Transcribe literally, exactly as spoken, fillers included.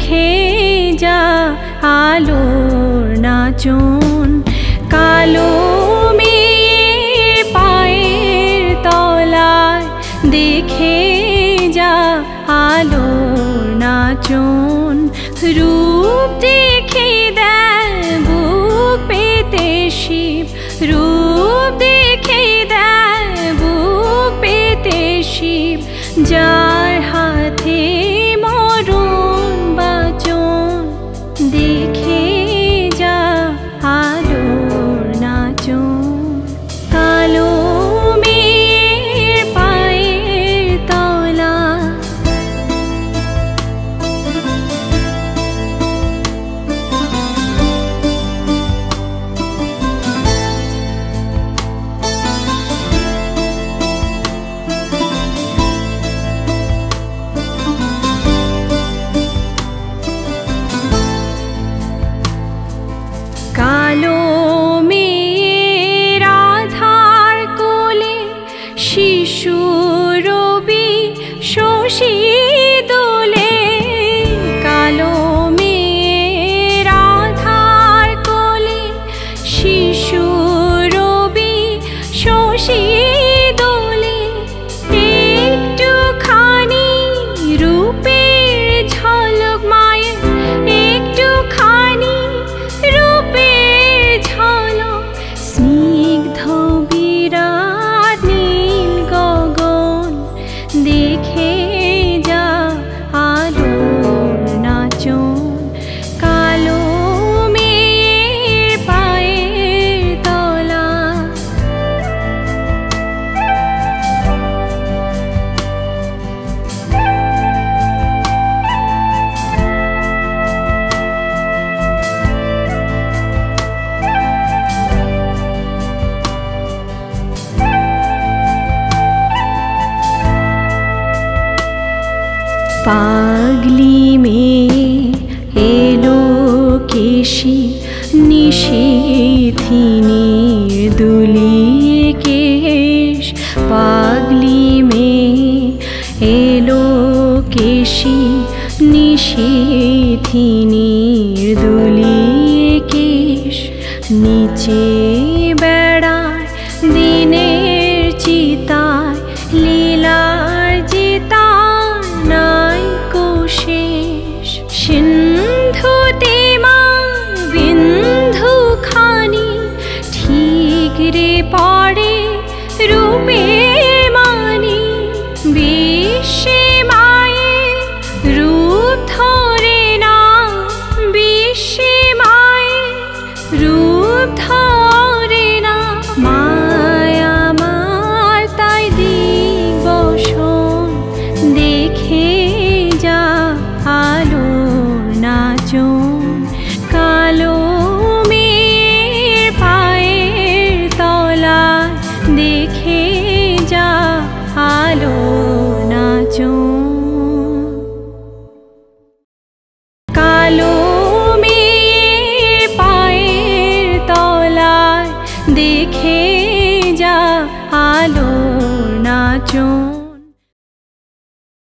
खेजा आलोर नाचुन कालो मेये पाएर तलाय देखे जा आलोर नाचुन रूप देखे दे बुक पेते शिव रूप देखे दे बुक पेते शिव जार हाथे पागली में एलो केशी निशी थी निर्दुली केश पागली में एलो केशी निशी थी निर्दुली केश नीचे बेड़ार दिनेर चितार लीलार जिता सिंधु तेमा बिंधु खानी ठीक रे पड़े रूपे मानी विश्व माये रूप धरे ना विश्व माये रूप धरे ना माया मार ताई दिवसन देखे जा आलो कालो मेरे पाएर तला देखे जा आलो नाचो।